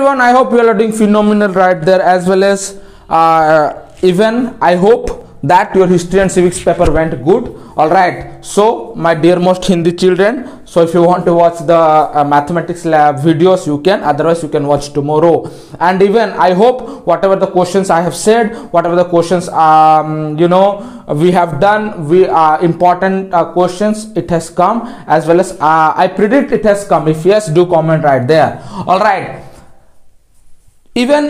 Everyone, I hope you are doing phenomenal right there, as well as even I hope that your history and civics paper went good. Alright, so my dear most Hindi children, so if you want to watch the mathematics lab videos, you can, otherwise you can watch tomorrow. And even I hope whatever the questions I have said, whatever the questions you know we have done, we are important questions, it has come, as well as I predict it has come. If yes, do comment right there. Alright, even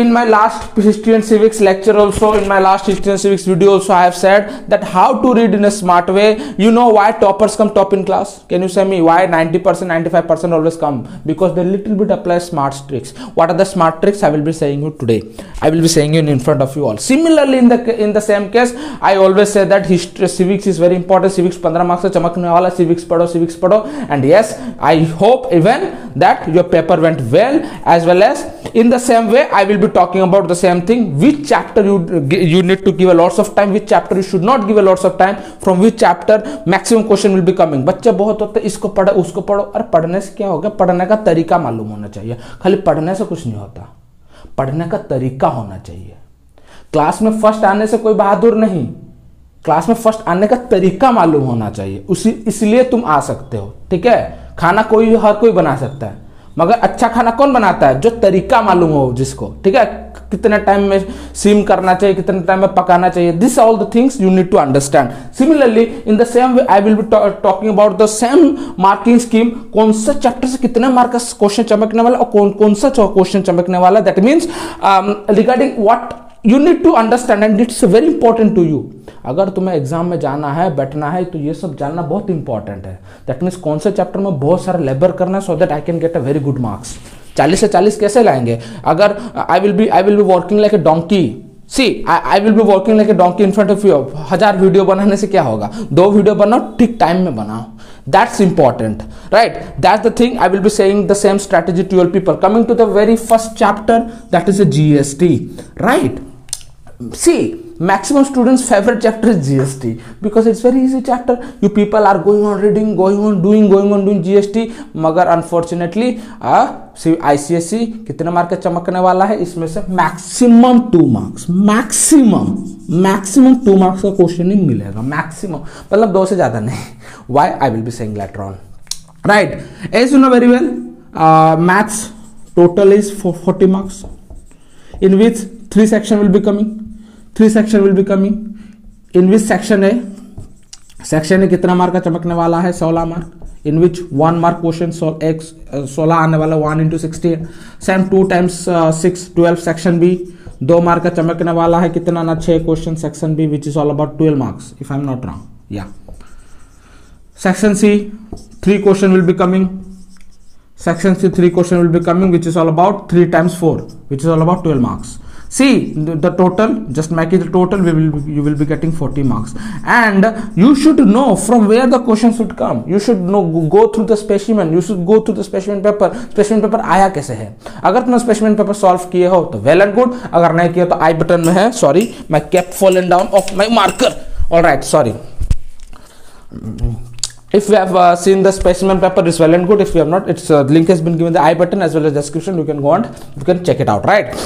in my last history and civics lecture also, in my last history and civics video also, I have said that how to read in a smart way. You know why toppers come top in class? Can you say me why 90%, 95% always come? Because they little bit apply smart tricks. What are the smart tricks? I will be saying you today. I will be saying you in front of you all. Similarly, in the same case, I always say that history civics is very important. Civics 15 marks se chamakne wala, civics padho, and yes, I hope even that your paper went well, as well as in the same way I will be talking about the same thing, which chapter you need to give a lots of time, which chapter you should not give a lots of time, from which chapter maximum question will be coming. बच्चे बहुत होते इसको पढ़ो उसको पढ़ो, और पढ़ने से क्या होगा? पढ़ने का तरीका मालूम होना चाहिए, खाली पढ़ने से कुछ नहीं होता, पढ़ने का तरीका होना चाहिए। क्लास में फर्स्ट आने से कोई बहादुर नहीं, क्लास में फर्स्ट आने का तरीका मालूम होना चाहिए, उसी इसलिए तुम आ सकते हो। ठीक है, खाना कोई हर कोई बना सकता है, मगर अच्छा खाना कौन बनाता है? जो तरीका मालूम हो जिसको। ठीक है, कितने टाइम में सिम करना चाहिए, कितने टाइम में पकाना चाहिए, this all the things you need to understand. Similarly in the same way I will be talking about the same marking scheme, कौन सा चैप्टर से कितने मार्क क्वेश्चन चमकने वाला और कौन सा क्वेश्चन चमकने वाला। That means regarding what you need to understand, and it's very important to you. अगर तुम्हें एग्जाम में जाना है, बैठना है, तो ये सब जानना बहुत इंपॉर्टेंट है। दैट मीन्स कौन से चैप्टर में बहुत सारा लेबर करना है, so that I can get a very good marks. 40 से 40 कैसे लाएंगे? अगर I will be working like a donkey, see I will be working like a donkey in front of you. 1000 video बनाने से क्या होगा? 2 वीडियो बनाओ, ठीक टाइम में बनाओ। That's important, right? That's the thing. I will be saying the same strategy to your people. Coming to the very first chapter, that is a GST, right? See, maximum students' favorite chapter is GST, because it's very easy chapter. You people are going on reading, going on doing GST. Magar unfortunately, ICSE कितने mark चमकने वाला है? इसमें से maximum 2 marks, maximum 2 marks का question ही मिलेगा, maximum मतलब 2 से ज़्यादा नहीं। Why I will be saying later on, right? As you know very well, maths total is for 40 marks, in which 3 section will be coming, 3 section will be coming, in which section A कितना mark का चमकने वाला है? 16 mark, in which 1 mark question, so x 16 आने वाला, 1 into 16, same 2 times 6, 12। section B 2 mark का चमकने वाला है, कितना आना? 6 question section B, which is all about 12 marks if I am not wrong, या। Section C 3 question will be coming, section C 3 question will be coming, which is all about 3 times 4, which is all about 12 marks. See the total, just make it the total, you will be getting 40 marks. And you should know from where the question should come. You should know, go through the specimen, you should go through the specimen paper. Specimen paper आया कैसे है? अगर तुमने specimen paper solve किए हो तो well and good, अगर नहीं किया तो I button में है। Sorry, my cap fallen down off my marker. All right, sorry. If you have seen the specimen paper, it's well and good. If you have not, its link has been given in the I button as well as description. You can go and you can check it out, right?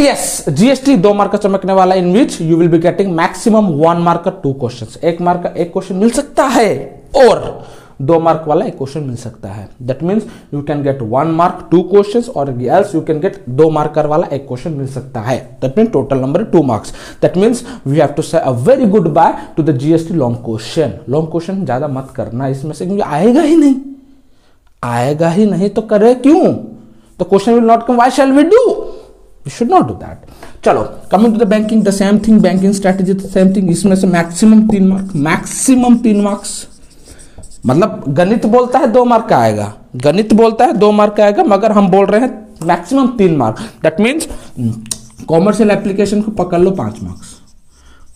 Yes, GST 2 mark का चमकने वाला, in which you will be getting maximum 1 mark 2 questions. 1 mark का 1 question मिल सकता है और 2 mark वाला 1 question मिल सकता है। That means you can get 1 mark 2 questions, और else you can get 2 marker वाला 1 क्वेश्चन मिल सकता है। That means total number 2 marks. That means we have to say a very good bye to the GST long question. Long question ज्यादा मत करना इसमें से, क्योंकि आएगा ही नहीं तो करे क्यों? तो question will not come, why shall we do? You should not do that. चलो, coming to the banking, the same thing, banking strategy the same thing. इसमें से maximum 3 marks, मतलब गणित बोलता है 2 मार्क का आएगा, मगर हम बोल रहे हैं maximum 3 mark. That means commercial application को पकड़ लो 5 marks.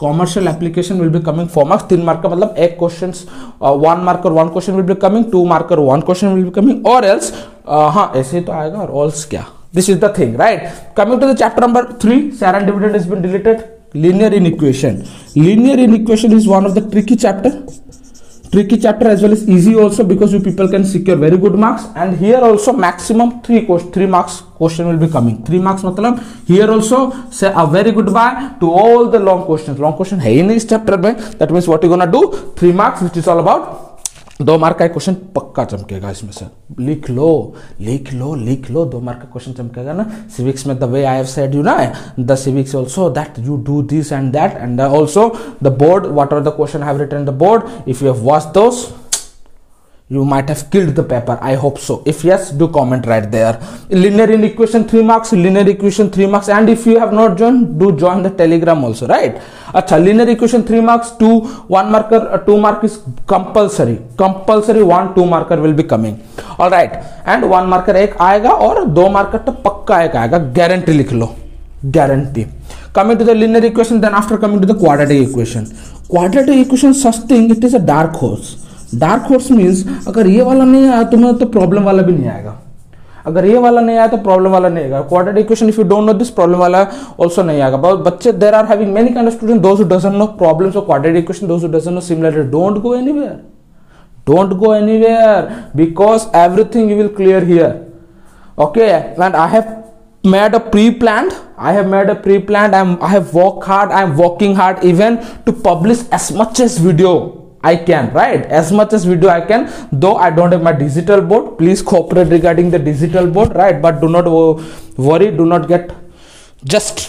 commercial application will be coming 4 marks, 3 mark का मतलब 1 questions, 1 marker 1 question will be coming, 2 marker 1 question will be coming, और एल्स हाँ ऐसे ही तो आएगा, और ऑल्स क्या? This is the thing, right? Coming to the chapter number 3, share and dividend has been deleted. Linear inequation. Linear inequation is one of the tricky chapter. tricky chapter as well as easy also, because you people can secure very good marks. And here also maximum three marks question will be coming. 3 marks matlab here also say a very goodbye to all the long questions. Long question hai in this chapter mein. That means what you gonna do, 3 marks, which is all about 2 mark का question पक्का चमकेगा इसमें से. लिख लो लिख लो लिख लो, 2 mark का question चमकेगा ना. सिविक्स में the way I have said you ना, the civics also that you do this and that, and also the board, what are the question I have written the board. If you have watched those you might have killed the paper. I hope so. If yes, do comment right there. Linear equation 3 marks, linear equation 3 marks, and if you have not joined, do join the Telegram also, right? Achha, linear equation 3 marks, 2 1-marker, 2 mark is compulsory. Compulsory 1 2-marker will be coming. All right, and 1 marker ek aayega aur 2 marker to pakka ek aayega. Guarantee likh lo, guarantee. Coming to the linear equation, then after coming to the quadratic equation. Quadratic equation, such thing, it is a dark horse. Dark horse means अगर ये वाला नहीं आया तुम्हें तो problem वाला भी नहीं आएगा. अगर ये वाला नहीं आया तो प्रॉब्लम वाला नहीं आएगा. Quadratic equation if you don't know this, problem वाला आल्सो नहीं आएगा. बच्चे there are having many kind of student those who doesn't know problems of quadratic equation, those who doesn't know similarity. Don't go anywhere, don't go anywhere, because everything you will clear here. Okay, and I have made a pre-planned, I have worked hard, I am working hard even to publish as much as video I can, right? As much as video I can, though I don't have my digital board. Please cooperate regarding the digital board, right? But do not worry, do not get, just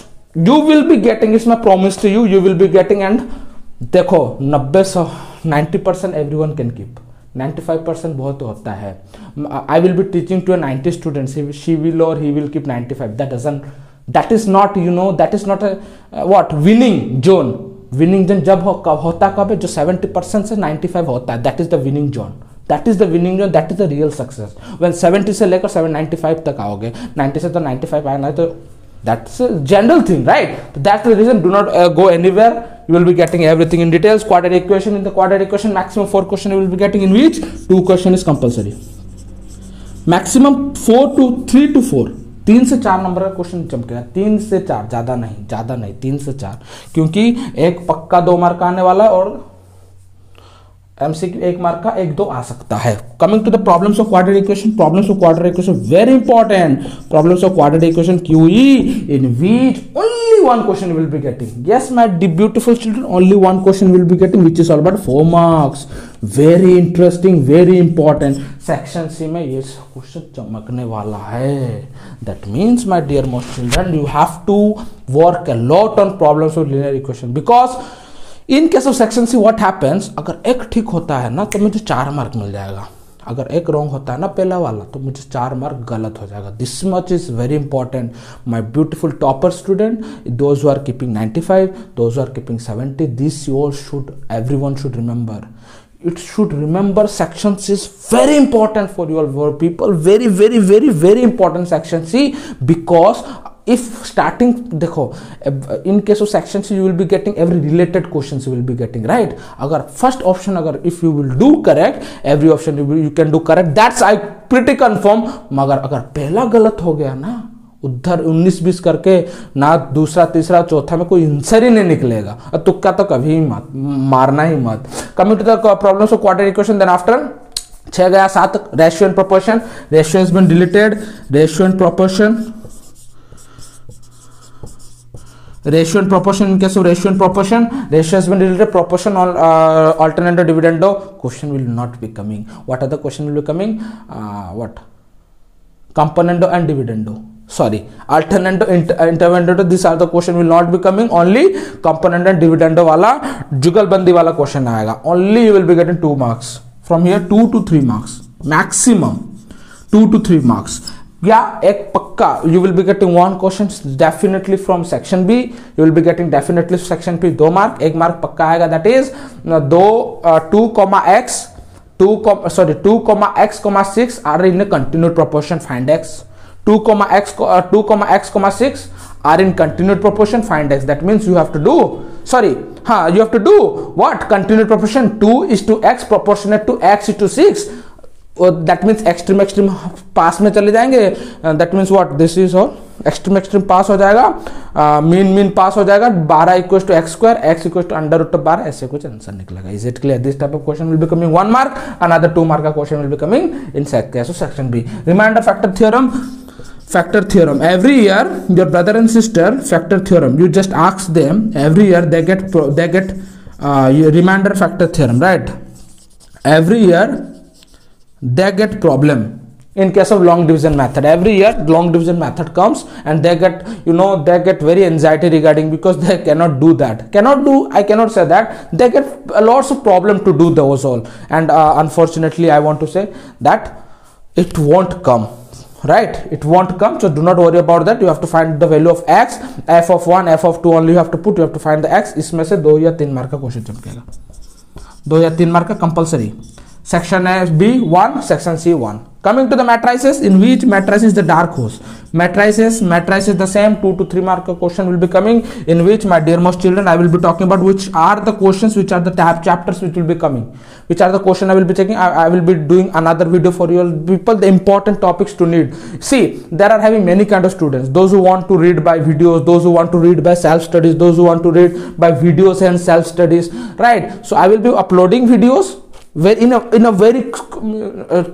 you will be getting, it's my promise to you, you will be getting. And देखो 90% everyone can keep, 95% बहुत होता है. I will be teaching to a 90 students, she will or he will keep 95. That is not, you know, that is not a what, winning zone. Winning zone जब होता कब है, जो 70% से 95 होता है, that is the winning zone, that is the winning zone, that is the real success. When 70 से लेकर 795 तक आओगे, 90 से तो 95 आना है, तो that's general thing, right? That's the reason, do not go anywhere, you will be getting everything in details. Quadratic equation, in the quadratic equation maximum 4 question you will be getting, in which 2 question is compulsory. Maximum 4 to 3 to 4, 3 से 4 number का question चमकेगा. 3 से 4, ज्यादा नहीं, ज्यादा नहीं, 3 से 4, क्योंकि एक पक्का 2 मार्क का आने वाला है और एमसीक्यू 1 मार्क का 1-2 आ सकता है. Coming to the problems of quadratic equation. Problems of quadratic equation very important. Problems of quadratic equation QE, in which only 1 question will be getting. Yes, my beautiful children, only 1 question will be getting, which is all about 4 marks. Very interesting, very important. Section C में ये question चमकने वाला है. That means, my dear most children, you have to work a lot on problems of linear equation, because in case of section C what happens, अगर एक ठीक होता है ना तो मुझे 4 मार्क मिल जाएगा. अगर एक रॉन्ग होता है ना पहला वाला, तो मुझे 4 मार्क गलत हो जाएगा. This much is very important my beautiful topper student, those who are keeping 95, those who are keeping 70, this you all should, everyone should remember. It should remember, section C is very important for you all people, very very very very important section C, because if starting, देखो in case of section C you will be getting every related questions you will be getting, right? अगर first option अगर if you will do correct, every option you can do correct, that's I pretty confirm. मगर अगर पहला गलत हो गया ना, उधर 19-20 करके ना दूसरा तीसरा चौथा में कोई आंसर ही नहीं निकलेगा. तुक्का तो कभी मत मारना ही मत. Coming to the problems of quadratic equation, then after 6 गया 7 ratio and proportion. Ratio has been deleted. Ratio and proportion in case of ratio and proportion, ratio has been deleted. Proportion on alternate और dividendo question will not be coming. What are the question will be coming, what, componendo and dividendo, sorry, alternando, intervenendo, these are the question will not be coming. Only component and dividendo wala jugalbandi wala question aayega. Only you will be getting 2 marks from here, 2 to 3 marks maximum, 2 to 3 marks. Yeah, ek pakka you will be getting 1 questions definitely from section B. You will be getting definitely section B 2 mark, 1 mark pakka aayega. That is 2, x, 6 are in a continued proportion, find x. 2, x, 6 are in continued proportion, find x. That means you have to do, sorry, you have to do what? Continued proportion, 2:x proportionate to x:6. That means extreme, extreme, past mein chale jayenge. That means what? This is all extreme extreme pass हो जाएगा, mean mean pass हो जाएगा, 12 equals to x square, x equals to under root of 12, ऐसे कुछ answer निकलेगा। Is it clear? This type of question will be coming 1 mark, another 2 mark का question will be coming in section B. Remainder factor theorem, factor theorem, every year your brother and sister factor theorem, you just ask them every year, they get remainder factor theorem, right? Every year they get problem in case of long division method. Every year long division method comes and they get, you know, they get very anxiety regarding, because they cannot do that, I cannot say that, they get lots of problem to do those all, and unfortunately I want to say that it won't come, right? It won't come, so do not worry about that. You have to find the value of x, f of 1, f of 2 only you have to put, you have to find the x. इसमें से 2 या 3 mark का question चमकेगा, 2 या 3 mark का compulsory. Section B 1, section C 1। Coming to the matrices, in which matrice is the dark horse? Matrices is the same, 2 to 3 mark question will be coming, in which, my dear most children, I will be talking about which are the questions, which are the tab chapters which will be coming, which are the question I will be taking. I will be doing another video for you people, the important topics to need. See, there are having many kind of students, those who want to read by videos, those who want to read by self studies, those who want to read by videos and self studies, right? So I will be uploading videos where in a very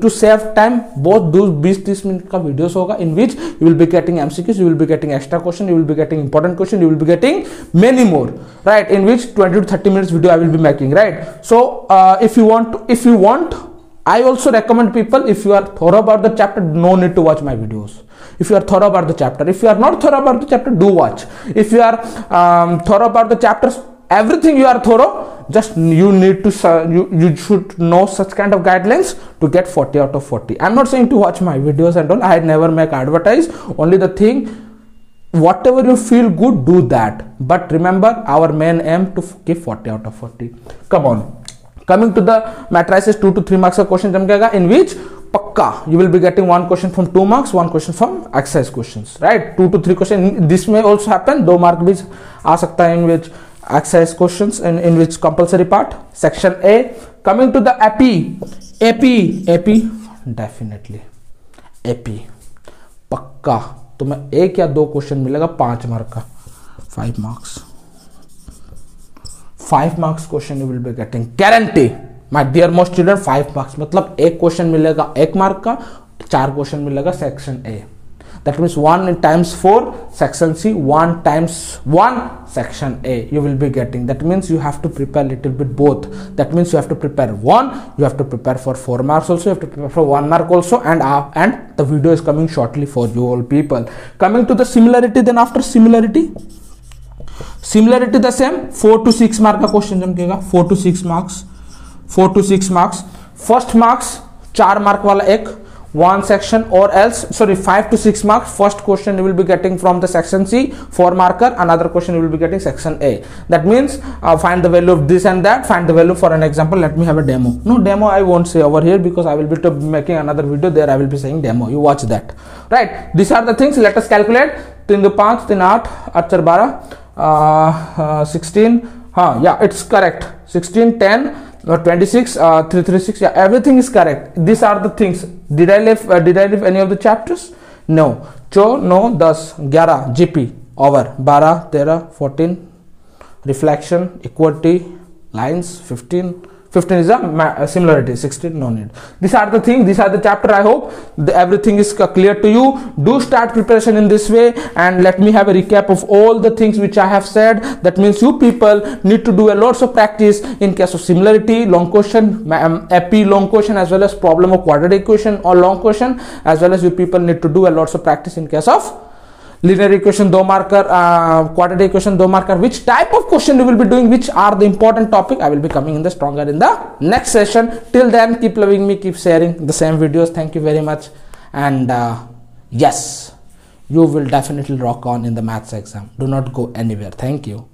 to save time, both those 20-30 minute का videos होगा, in which you will be getting MCQs, you will be getting extra question, you will be getting important question, you will be getting many more, right? In which 20 to 30 minutes video I will be making, right? So if you want, I also recommend people, if you are thorough about the chapter, no need to watch my videos. If you are thorough about the chapter, if you are not thorough about the chapter, do watch. If you are thorough about the chapters, everything you are thorough, just you need to you should know such kind of guidelines to get 40 out of 40. I'm not saying to watch my videos and all, I never make advertise, only the thing whatever you feel good, do that, but remember our main aim to give 40 out of 40. Come on, coming to the matrices, 2 to 3 marks of question jamkega, in which pakka you will be getting 1 question from 2 marks, 1 question from exercise questions, right? 2 to 3 question, this may also happen, 2 mark bhi aa sakta hai, in which exercise questions and in which compulsory part. Section A, coming to the AP, definitely AP पक्का तुम्हें 1 या 2 question मिलेगा 5 mark का, 5 marks question you will be getting, guarantee my dear most student. 5 marks मतलब 1 question मिलेगा 1 mark का, 4 question मिलेगा section A, that means 1 times 4 section C, 1 times 1 section A you will be getting. That means you have to prepare little bit both, that means you have to prepare 1, you have to prepare for 4 marks also, you have to prepare for 1 mark also, and the video is coming shortly for you all people. Coming to the similarity, then after similarity the same, 4 to 6 mark ka question jamkega, 4 to 6 marks, first marks 4 mark wala ek one section, or else sorry 5 to 6 marks, first question you will be getting from the section C, 4 marker, another question you will be getting section A. That means find the value of this and that, find the value. For an example, let me have a demo. No demo I won't say over here, because I will be making another video, there I will be saying demo, you watch that, right? These are the things. Let us calculate. 3 to 5 3 8 8 12 16, yeah it's correct, 16 10 26, 336, yeah everything is correct. These are the things. Did I leave any of the chapters? No. So no, 10 11 GP over 12 13 14, reflection, equality, lines, 15 is a similarity, 16 no need. These are the things, these are the chapter. I hope everything is clear to you. Do start preparation in this way, and let me have a recap of all the things which I have said. That means you people need to do a lots of practice in case of similarity, long question, AP long question, as well as problem of quadratic equation or long question, as well as you people need to do a lots of practice in case of linear equation 2 marker, quadratic equation 2 marker. Which type of question you will be doing, which are the important topic, I will be coming in the stronger in the next session. Till then, keep loving me, keep sharing the same videos. Thank you very much, and yes, you will definitely rock on in the maths exam. Do not go anywhere. Thank you.